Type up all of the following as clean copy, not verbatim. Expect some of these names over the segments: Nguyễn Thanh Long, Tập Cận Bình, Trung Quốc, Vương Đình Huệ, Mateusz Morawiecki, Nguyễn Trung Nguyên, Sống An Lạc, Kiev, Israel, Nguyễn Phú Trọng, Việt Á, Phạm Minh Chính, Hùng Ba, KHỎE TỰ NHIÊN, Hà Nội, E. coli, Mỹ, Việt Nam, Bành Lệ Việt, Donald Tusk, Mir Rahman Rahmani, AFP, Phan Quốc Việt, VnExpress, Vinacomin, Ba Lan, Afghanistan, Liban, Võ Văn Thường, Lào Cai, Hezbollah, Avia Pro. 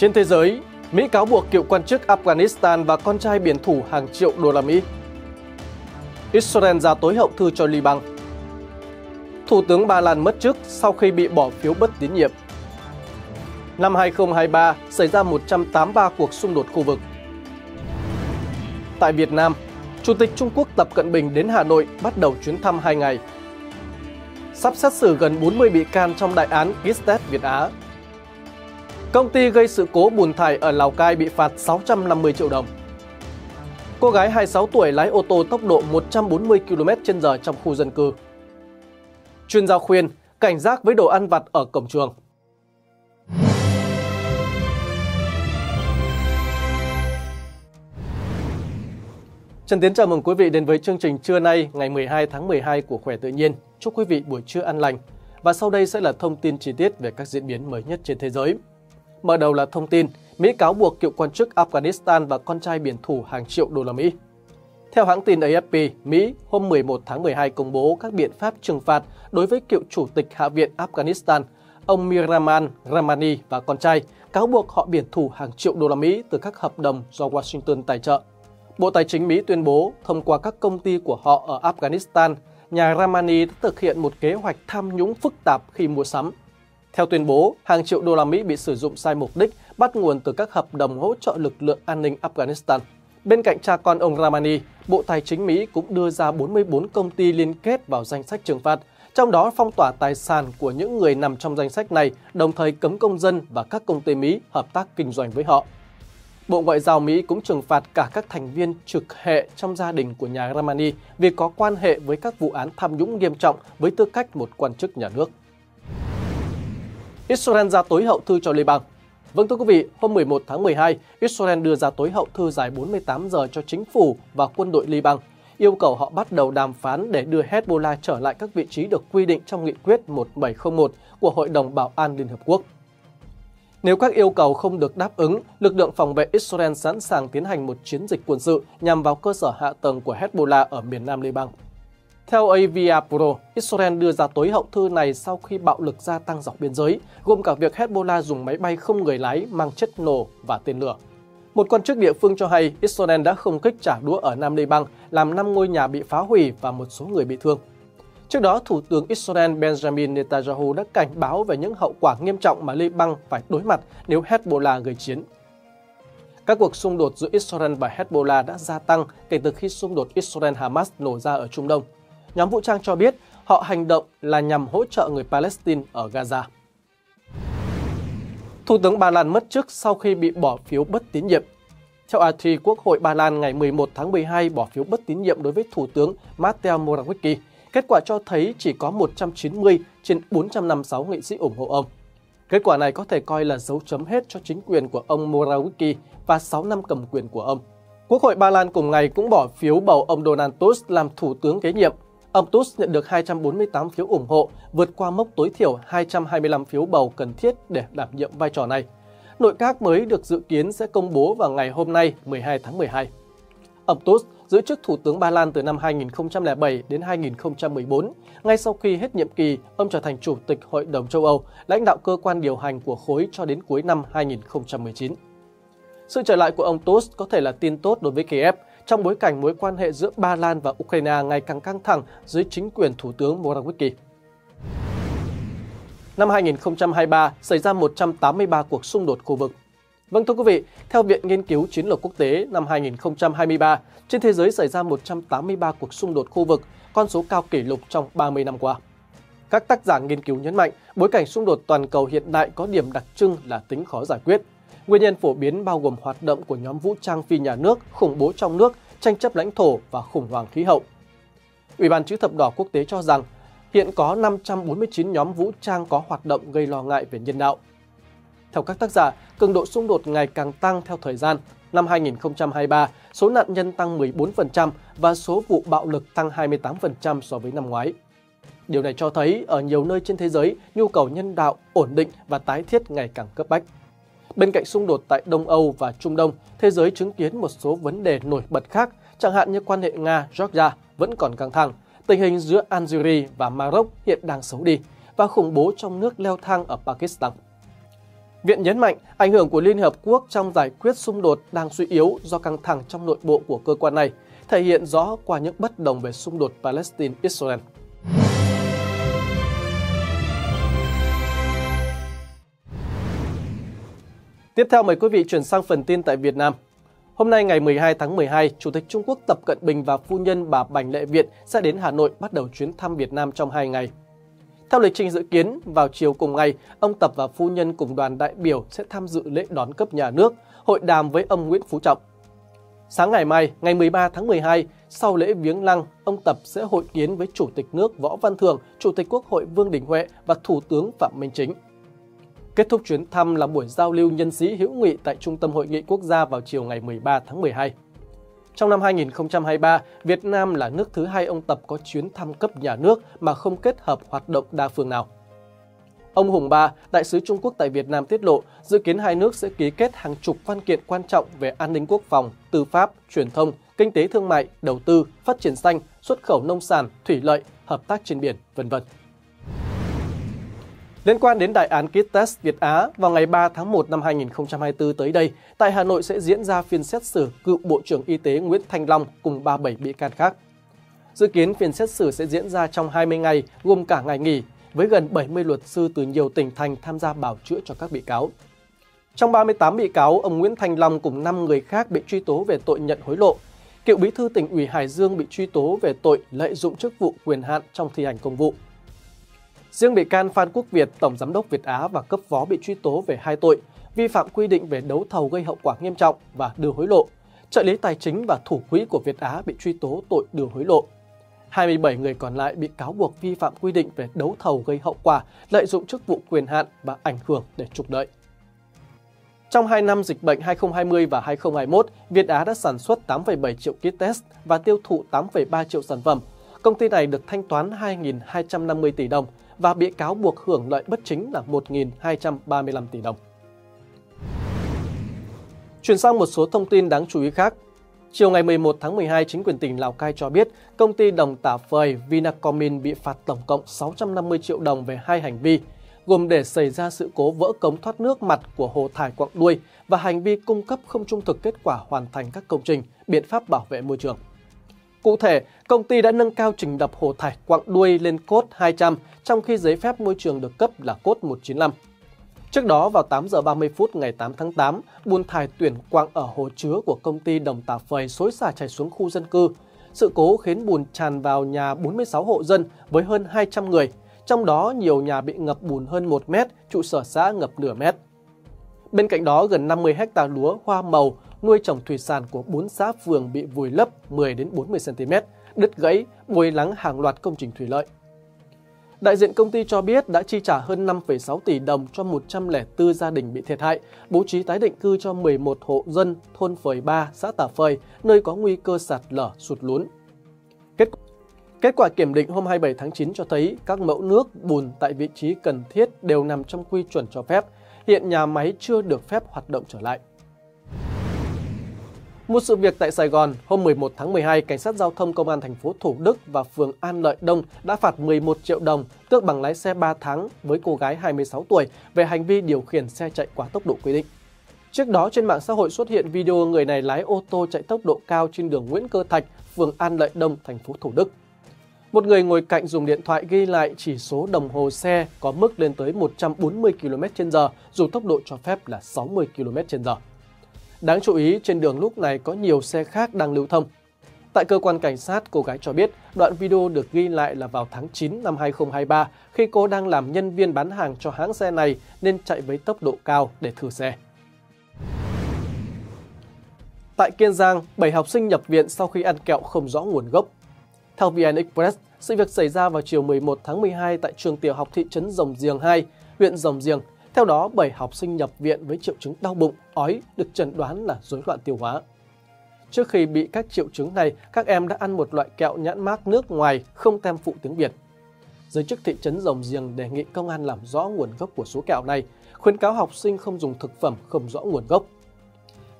Trên thế giới, Mỹ cáo buộc cựu quan chức Afghanistan và con trai biển thủ hàng triệu đô la Mỹ. Israel ra tối hậu thư cho Liban. Thủ tướng Ba Lan mất chức sau khi bị bỏ phiếu bất tín nhiệm. Năm 2023 xảy ra 183 cuộc xung đột khu vực. Tại Việt Nam, Chủ tịch Trung Quốc Tập Cận Bình đến Hà Nội bắt đầu chuyến thăm 2 ngày. Sắp xét xử gần 40 bị can trong đại án Kit-test Việt Á. Công ty gây sự cố bùn thải ở Lào Cai bị phạt 650 triệu đồng. Cô gái 26 tuổi lái ô tô tốc độ 140 km/h trong khu dân cư. Chuyên gia khuyên cảnh giác với đồ ăn vặt ở cổng trường. Chân Tiến chào mừng quý vị đến với chương trình trưa nay ngày 12 tháng 12 của Khỏe Tự Nhiên. Chúc quý vị buổi trưa an lành. Và sau đây sẽ là thông tin chi tiết về các diễn biến mới nhất trên thế giới. Mở đầu là thông tin Mỹ cáo buộc cựu quan chức Afghanistan và con trai biển thủ hàng triệu đô la Mỹ. Theo hãng tin AFP, Mỹ hôm 11 tháng 12 công bố các biện pháp trừng phạt đối với cựu chủ tịch Hạ viện Afghanistan, ông Mir Rahman Rahmani và con trai, cáo buộc họ biển thủ hàng triệu đô la Mỹ từ các hợp đồng do Washington tài trợ. Bộ Tài chính Mỹ tuyên bố, thông qua các công ty của họ ở Afghanistan, nhà Rahmani đã thực hiện một kế hoạch tham nhũng phức tạp khi mua sắm. Theo tuyên bố, hàng triệu đô la Mỹ bị sử dụng sai mục đích, bắt nguồn từ các hợp đồng hỗ trợ lực lượng an ninh Afghanistan. Bên cạnh cha con ông Rahmani, Bộ Tài chính Mỹ cũng đưa ra 44 công ty liên kết vào danh sách trừng phạt, trong đó phong tỏa tài sản của những người nằm trong danh sách này, đồng thời cấm công dân và các công ty Mỹ hợp tác kinh doanh với họ. Bộ Ngoại giao Mỹ cũng trừng phạt cả các thành viên trực hệ trong gia đình của nhà Rahmani vì có quan hệ với các vụ án tham nhũng nghiêm trọng với tư cách một quan chức nhà nước. Israel ra tối hậu thư cho Liban. Vâng thưa quý vị, hôm 11 tháng 12, Israel đưa ra tối hậu thư dài 48 giờ cho chính phủ và quân đội Liban, yêu cầu họ bắt đầu đàm phán để đưa Hezbollah trở lại các vị trí được quy định trong nghị quyết 1701 của Hội đồng Bảo an Liên Hợp Quốc. Nếu các yêu cầu không được đáp ứng, lực lượng phòng vệ Israel sẵn sàng tiến hành một chiến dịch quân sự nhằm vào cơ sở hạ tầng của Hezbollah ở miền nam Liban. Theo Avia Pro, Israel đưa ra tối hậu thư này sau khi bạo lực gia tăng dọc biên giới, gồm cả việc Hezbollah dùng máy bay không người lái mang chất nổ và tên lửa. Một quan chức địa phương cho hay Israel đã không kích trả đũa ở Nam Liban, làm 5 ngôi nhà bị phá hủy và một số người bị thương. Trước đó, Thủ tướng Israel Benjamin Netanyahu đã cảnh báo về những hậu quả nghiêm trọng mà Liban phải đối mặt nếu Hezbollah gây chiến. Các cuộc xung đột giữa Israel và Hezbollah đã gia tăng kể từ khi xung đột Israel-Hamas nổ ra ở Trung Đông. Nhóm vũ trang cho biết họ hành động là nhằm hỗ trợ người Palestine ở Gaza. Thủ tướng Ba Lan mất chức sau khi bị bỏ phiếu bất tín nhiệm. Theo AFP, Quốc hội Ba Lan ngày 11 tháng 12 bỏ phiếu bất tín nhiệm đối với Thủ tướng Mateusz Morawiecki. Kết quả cho thấy chỉ có 190 trên 456 nghị sĩ ủng hộ ông. Kết quả này có thể coi là dấu chấm hết cho chính quyền của ông Morawiecki và 6 năm cầm quyền của ông. Quốc hội Ba Lan cùng ngày cũng bỏ phiếu bầu ông Donald Tusk làm thủ tướng kế nhiệm. Ông Tusk nhận được 248 phiếu ủng hộ, vượt qua mốc tối thiểu 225 phiếu bầu cần thiết để đảm nhiệm vai trò này. Nội các mới được dự kiến sẽ công bố vào ngày hôm nay, 12 tháng 12. Ông Tusk giữ chức Thủ tướng Ba Lan từ năm 2007 đến 2014. Ngay sau khi hết nhiệm kỳ, ông trở thành Chủ tịch Hội đồng châu Âu, lãnh đạo cơ quan điều hành của khối cho đến cuối năm 2019. Sự trở lại của ông Tusk có thể là tin tốt đối với Kiev trong bối cảnh mối quan hệ giữa Ba Lan và Ukraine ngày càng căng thẳng dưới chính quyền Thủ tướng Morawiecki. Năm 2023 xảy ra 183 cuộc xung đột khu vực. Vâng thưa quý vị, theo Viện Nghiên cứu Chiến lược Quốc tế, năm 2023, trên thế giới xảy ra 183 cuộc xung đột khu vực, con số cao kỷ lục trong 30 năm qua. Các tác giả nghiên cứu nhấn mạnh, bối cảnh xung đột toàn cầu hiện đại có điểm đặc trưng là tính khó giải quyết. Nguyên nhân phổ biến bao gồm hoạt động của nhóm vũ trang phi nhà nước, khủng bố trong nước, tranh chấp lãnh thổ và khủng hoảng khí hậu. Ủy ban Chữ thập đỏ quốc tế cho rằng, hiện có 549 nhóm vũ trang có hoạt động gây lo ngại về nhân đạo. Theo các tác giả, cường độ xung đột ngày càng tăng theo thời gian. Năm 2023, số nạn nhân tăng 14% và số vụ bạo lực tăng 28% so với năm ngoái. Điều này cho thấy ở nhiều nơi trên thế giới, nhu cầu nhân đạo, ổn định và tái thiết ngày càng cấp bách. Bên cạnh xung đột tại Đông Âu và Trung Đông, thế giới chứng kiến một số vấn đề nổi bật khác, chẳng hạn như quan hệ Nga-Georgia vẫn còn căng thẳng, tình hình giữa Algeria và Maroc hiện đang xấu đi, và khủng bố trong nước leo thang ở Pakistan. Viện nhấn mạnh ảnh hưởng của Liên Hợp Quốc trong giải quyết xung đột đang suy yếu do căng thẳng trong nội bộ của cơ quan này, thể hiện rõ qua những bất đồng về xung đột Palestine-Israel. Tiếp theo mời quý vị chuyển sang phần tin tại Việt Nam. Hôm nay ngày 12 tháng 12, Chủ tịch Trung Quốc Tập Cận Bình và phu nhân bà Bành Lệ Việt sẽ đến Hà Nội bắt đầu chuyến thăm Việt Nam trong 2 ngày. Theo lịch trình dự kiến, vào chiều cùng ngày, ông Tập và phu nhân cùng đoàn đại biểu sẽ tham dự lễ đón cấp nhà nước, hội đàm với ông Nguyễn Phú Trọng. Sáng ngày mai, ngày 13 tháng 12, sau lễ viếng lăng, ông Tập sẽ hội kiến với Chủ tịch nước Võ Văn Thường, Chủ tịch Quốc hội Vương Đình Huệ và Thủ tướng Phạm Minh Chính. Kết thúc chuyến thăm là buổi giao lưu nhân sĩ hữu nghị tại Trung tâm Hội nghị Quốc gia vào chiều ngày 13 tháng 12. Trong năm 2023, Việt Nam là nước thứ hai ông Tập có chuyến thăm cấp nhà nước mà không kết hợp hoạt động đa phương nào. Ông Hùng Ba, đại sứ Trung Quốc tại Việt Nam tiết lộ, dự kiến hai nước sẽ ký kết hàng chục văn kiện quan trọng về an ninh quốc phòng, tư pháp, truyền thông, kinh tế thương mại, đầu tư, phát triển xanh, xuất khẩu nông sản, thủy lợi, hợp tác trên biển, vân vân. Liên quan đến đại án kit test Việt Á, vào ngày 3 tháng 1 năm 2024 tới đây, tại Hà Nội sẽ diễn ra phiên xét xử cựu Bộ trưởng Y tế Nguyễn Thanh Long cùng 37 bị can khác. Dự kiến phiên xét xử sẽ diễn ra trong 20 ngày, gồm cả ngày nghỉ, với gần 70 luật sư từ nhiều tỉnh thành tham gia bào chữa cho các bị cáo. Trong 38 bị cáo, ông Nguyễn Thanh Long cùng 5 người khác bị truy tố về tội nhận hối lộ. Cựu bí thư tỉnh ủy Hải Dương bị truy tố về tội lợi dụng chức vụ quyền hạn trong thi hành công vụ. Riêng bị can Phan Quốc Việt, Tổng Giám đốc Việt Á và cấp phó bị truy tố về hai tội, vi phạm quy định về đấu thầu gây hậu quả nghiêm trọng và đưa hối lộ. Trợ lý tài chính và thủ quỹ của Việt Á bị truy tố tội đưa hối lộ. 27 người còn lại bị cáo buộc vi phạm quy định về đấu thầu gây hậu quả, lợi dụng chức vụ quyền hạn và ảnh hưởng để trục lợi. Trong 2 năm dịch bệnh 2020 và 2021, Việt Á đã sản xuất 8,7 triệu kit test và tiêu thụ 8,3 triệu sản phẩm. Công ty này được thanh toán 2.250 tỷ đồng. Và bị cáo buộc hưởng lợi bất chính là 1.235 tỷ đồng. Chuyển sang một số thông tin đáng chú ý khác. Chiều ngày 11 tháng 12, chính quyền tỉnh Lào Cai cho biết công ty đồng tả phời Vinacomin bị phạt tổng cộng 650 triệu đồng về hai hành vi, gồm để xảy ra sự cố vỡ cống thoát nước mặt của hồ thải Quặng Đuôi và hành vi cung cấp không trung thực kết quả hoàn thành các công trình, biện pháp bảo vệ môi trường. Cụ thể, công ty đã nâng cao trình đập hồ thải Quặng Đuôi lên cốt 200, trong khi giấy phép môi trường được cấp là cốt 195. Trước đó, vào 8 giờ 30 phút ngày 8 tháng 8, bùn thải tuyển quặng ở hồ chứa của công ty đồng tả phời xối xả chảy xuống khu dân cư. Sự cố khiến bùn tràn vào nhà 46 hộ dân với hơn 200 người, trong đó nhiều nhà bị ngập bùn hơn 1 mét, trụ sở xã ngập nửa mét. Bên cạnh đó, gần 50 ha lúa, hoa màu, nuôi trồng thủy sản của 4 xã phường bị vùi lấp 10–40 cm, đứt gãy, bồi lắng hàng loạt công trình thủy lợi. Đại diện công ty cho biết đã chi trả hơn 5,6 tỷ đồng cho 104 gia đình bị thiệt hại, bố trí tái định cư cho 11 hộ dân thôn Phời 3, xã Tả Phời, nơi có nguy cơ sạt lở, sụt lún. Kết quả kiểm định hôm 27 tháng 9 cho thấy các mẫu nước, bùn tại vị trí cần thiết đều nằm trong quy chuẩn cho phép. Hiện nhà máy chưa được phép hoạt động trở lại. Một sự việc tại Sài Gòn, hôm 11 tháng 12, cảnh sát giao thông công an thành phố Thủ Đức và phường An Lợi Đông đã phạt 11 triệu đồng, tước bằng lái xe 3 tháng với cô gái 26 tuổi về hành vi điều khiển xe chạy quá tốc độ quy định. Trước đó, trên mạng xã hội xuất hiện video người này lái ô tô chạy tốc độ cao trên đường Nguyễn Cơ Thạch, phường An Lợi Đông, thành phố Thủ Đức. Một người ngồi cạnh dùng điện thoại ghi lại chỉ số đồng hồ xe có mức lên tới 140 km/h, dù tốc độ cho phép là 60 km/h. Đáng chú ý, trên đường lúc này có nhiều xe khác đang lưu thông. Tại cơ quan cảnh sát, cô gái cho biết đoạn video được ghi lại là vào tháng 9 năm 2023 khi cô đang làm nhân viên bán hàng cho hãng xe này nên chạy với tốc độ cao để thử xe. Tại Kiên Giang, 7 học sinh nhập viện sau khi ăn kẹo không rõ nguồn gốc. Theo VnExpress, sự việc xảy ra vào chiều 11 tháng 12 tại trường tiểu học thị trấn Rồng Giềng 2, huyện Rồng Giềng. Theo đó, 7 học sinh nhập viện với triệu chứng đau bụng, ói, được chẩn đoán là rối loạn tiêu hóa. Trước khi bị các triệu chứng này, các em đã ăn một loại kẹo nhãn mác nước ngoài không tem phụ tiếng Việt. Giới chức thị trấn Rồng Giềng đề nghị công an làm rõ nguồn gốc của số kẹo này, khuyến cáo học sinh không dùng thực phẩm không rõ nguồn gốc.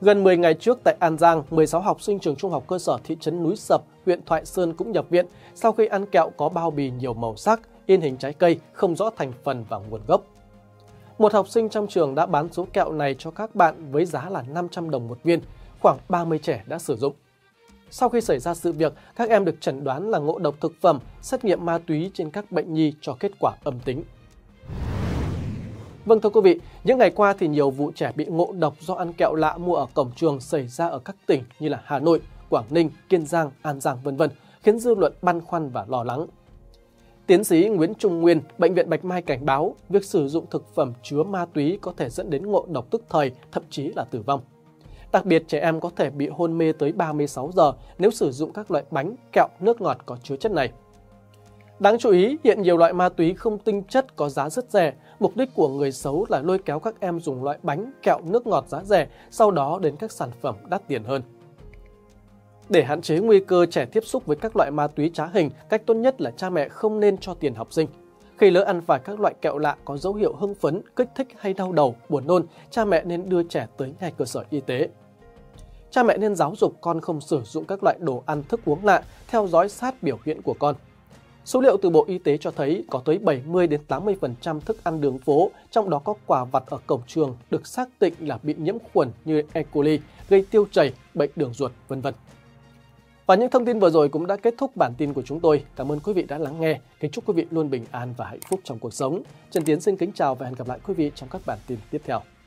Gần 10 ngày trước tại An Giang, 16 học sinh trường trung học cơ sở thị trấn Núi Sập, huyện Thoại Sơn cũng nhập viện sau khi ăn kẹo có bao bì nhiều màu sắc, in hình trái cây, không rõ thành phần và nguồn gốc. Một học sinh trong trường đã bán số kẹo này cho các bạn với giá là 500 đồng một viên, khoảng 30 trẻ đã sử dụng. Sau khi xảy ra sự việc, các em được chẩn đoán là ngộ độc thực phẩm, xét nghiệm ma túy trên các bệnh nhi cho kết quả âm tính. Vâng thưa quý vị, những ngày qua thì nhiều vụ trẻ bị ngộ độc do ăn kẹo lạ mua ở cổng trường xảy ra ở các tỉnh như là Hà Nội, Quảng Ninh, Kiên Giang, An Giang v.v. khiến dư luận băn khoăn và lo lắng. Tiến sĩ Nguyễn Trung Nguyên, Bệnh viện Bạch Mai cảnh báo việc sử dụng thực phẩm chứa ma túy có thể dẫn đến ngộ độc tức thời, thậm chí là tử vong. Đặc biệt, trẻ em có thể bị hôn mê tới 36 giờ nếu sử dụng các loại bánh, kẹo, nước ngọt có chứa chất này. Đáng chú ý, hiện nhiều loại ma túy không tinh chất có giá rất rẻ. Mục đích của người xấu là lôi kéo các em dùng loại bánh, kẹo, nước ngọt giá rẻ, sau đó đến các sản phẩm đắt tiền hơn. Để hạn chế nguy cơ trẻ tiếp xúc với các loại ma túy trá hình, cách tốt nhất là cha mẹ không nên cho tiền học sinh. Khi lỡ ăn phải các loại kẹo lạ có dấu hiệu hưng phấn, kích thích hay đau đầu, buồn nôn, cha mẹ nên đưa trẻ tới ngay cơ sở y tế. Cha mẹ nên giáo dục con không sử dụng các loại đồ ăn thức uống lạ, theo dõi sát biểu hiện của con. Số liệu từ Bộ Y tế cho thấy có tới 70–80% thức ăn đường phố, trong đó có quà vặt ở cổng trường, được xác định là bị nhiễm khuẩn như E. coli, gây tiêu chảy, bệnh đường ruột, v.v. Và những thông tin vừa rồi cũng đã kết thúc bản tin của chúng tôi. Cảm ơn quý vị đã lắng nghe. Kính chúc quý vị luôn bình an và hạnh phúc trong cuộc sống. Trần Tiến xin kính chào và hẹn gặp lại quý vị trong các bản tin tiếp theo.